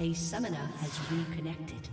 A summoner has reconnected.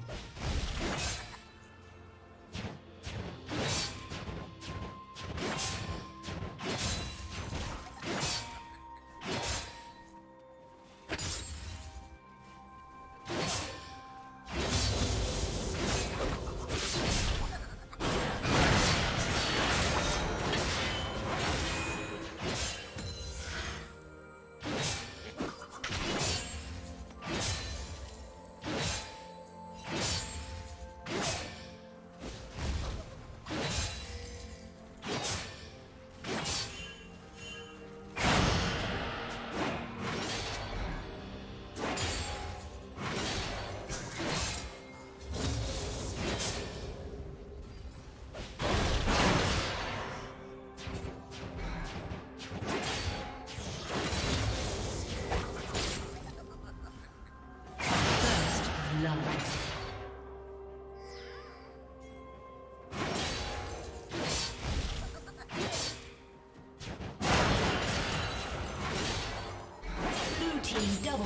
Double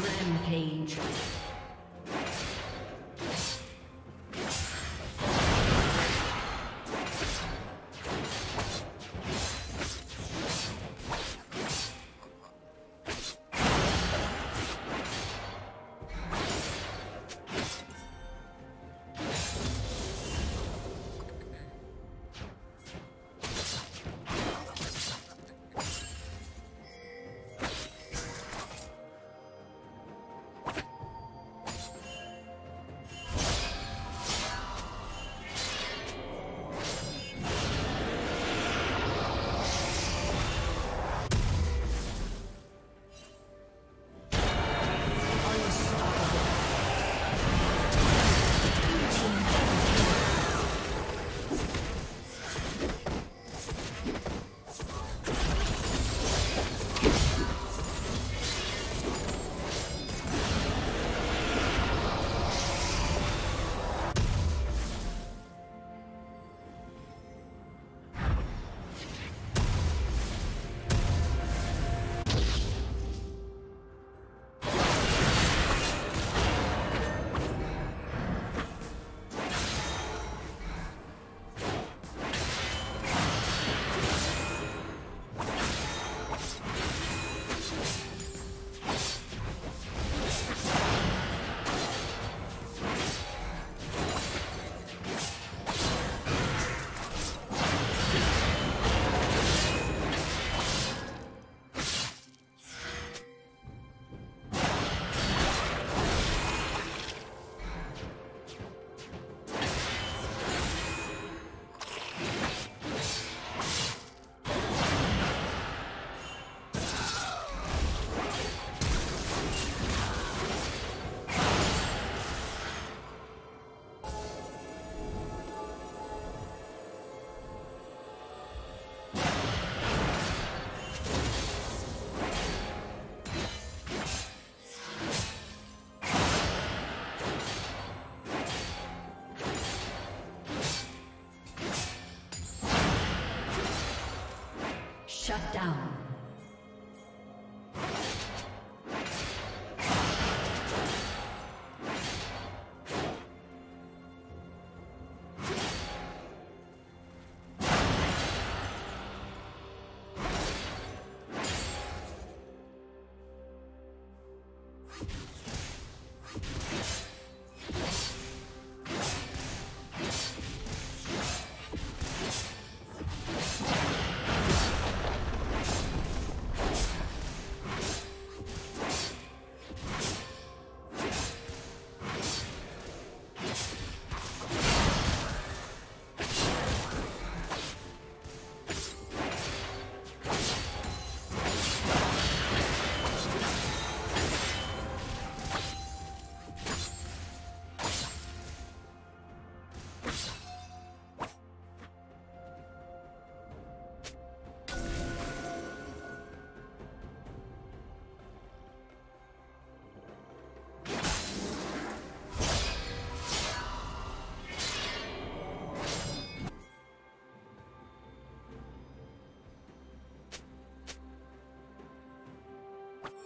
Rampage. Shut down.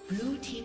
Blue team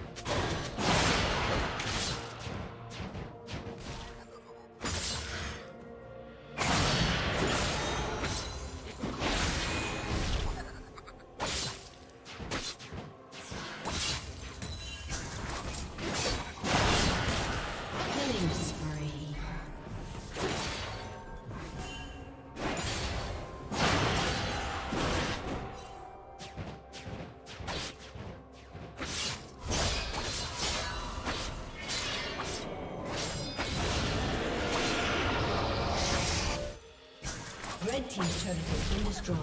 Red team's turret has been destroyed.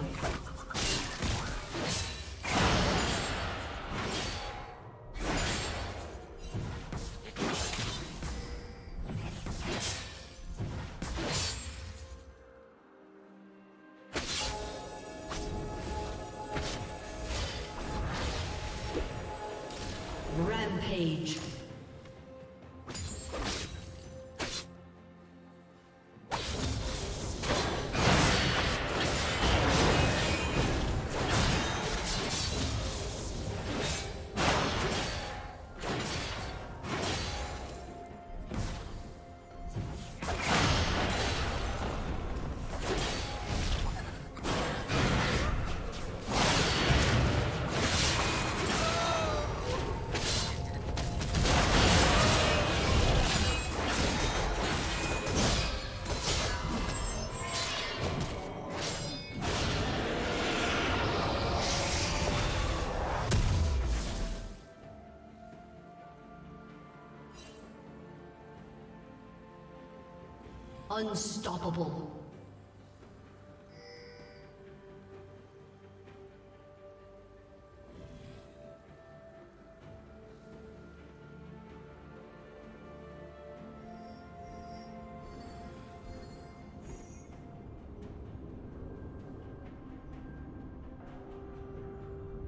Unstoppable.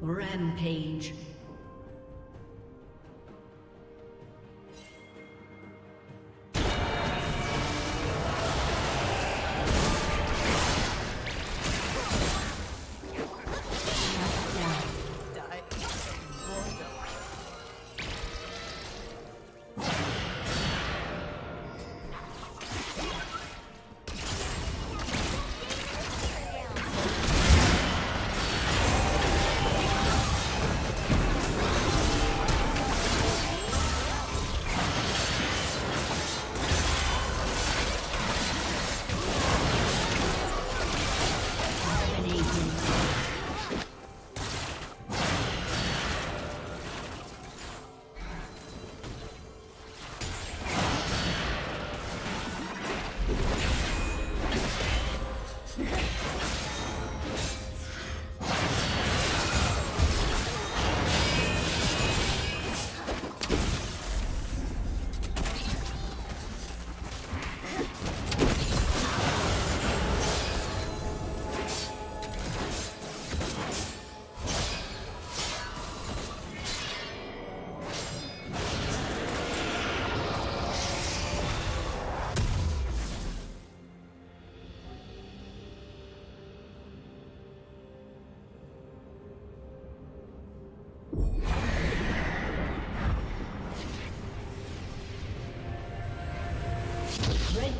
Rampage. Red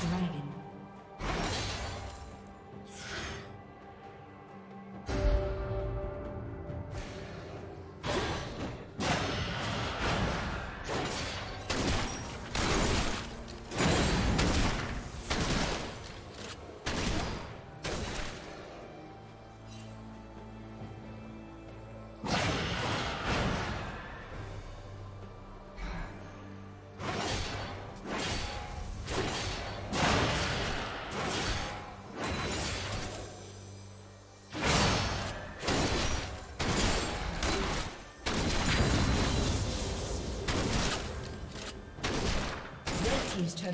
dragon. His turret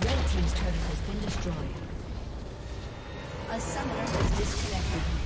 Red team's turret has been destroyed. A summoner has disconnected.